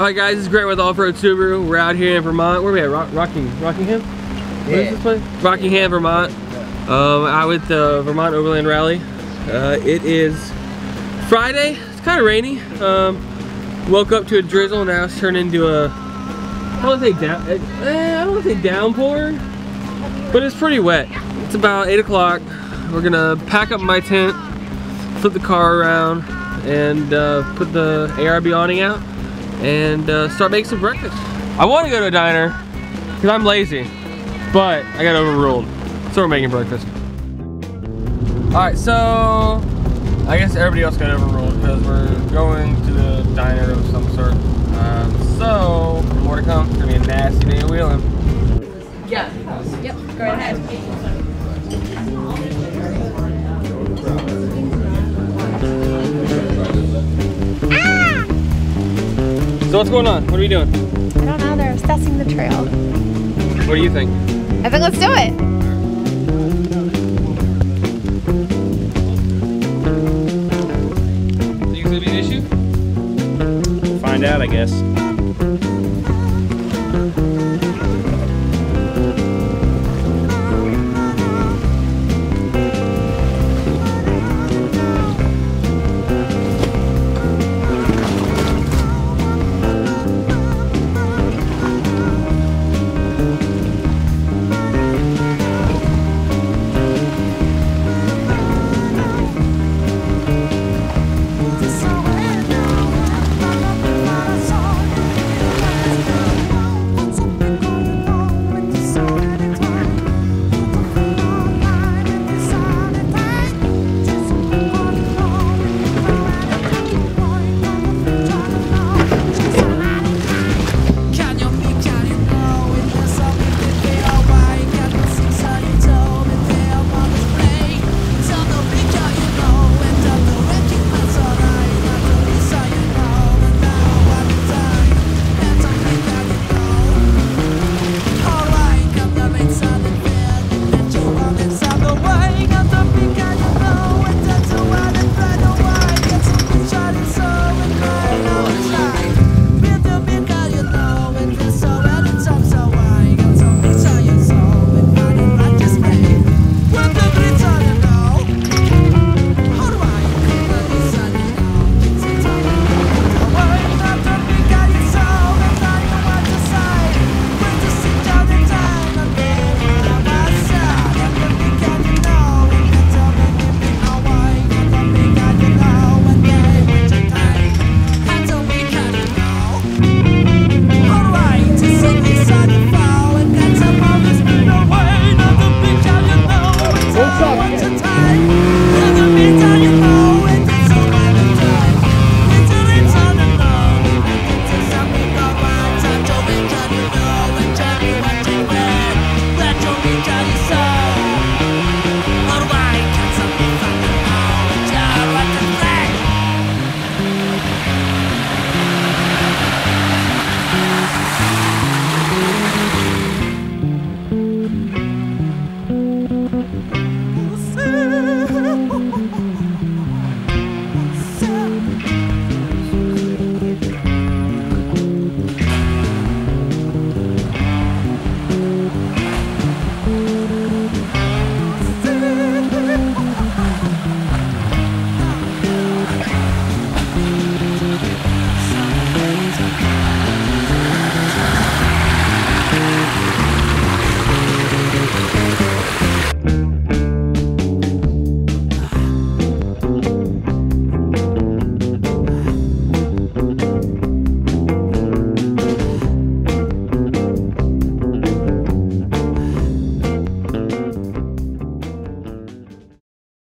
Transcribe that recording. Alright guys, this is great with All Pro Subaru. We're out here in Vermont. Where are we at? Rockingham? Yeah. Where is this place? Rockingham, Vermont. Out with the Vermont Overland Rally. It is Friday. It's kind of rainy. Woke up to a drizzle, now it's turned into a, I don't want to say downpour, but it's pretty wet. It's about 8 o'clock. We're gonna pack up my tent, flip the car around, and put the ARB awning out, and start making some breakfast. I want to go to a diner, because I'm lazy, but I got overruled, so we're making breakfast. Alright, so I guess everybody else got overruled, because we're going to the diner of some sort. So, more to come. It's going to be a nasty day of wheeling. Yeah. Yep, go right ahead. Ah! So what's going on? What are we doing? I don't know, they're assessing the trail. What do you think? I think let's do it. Find out, I guess.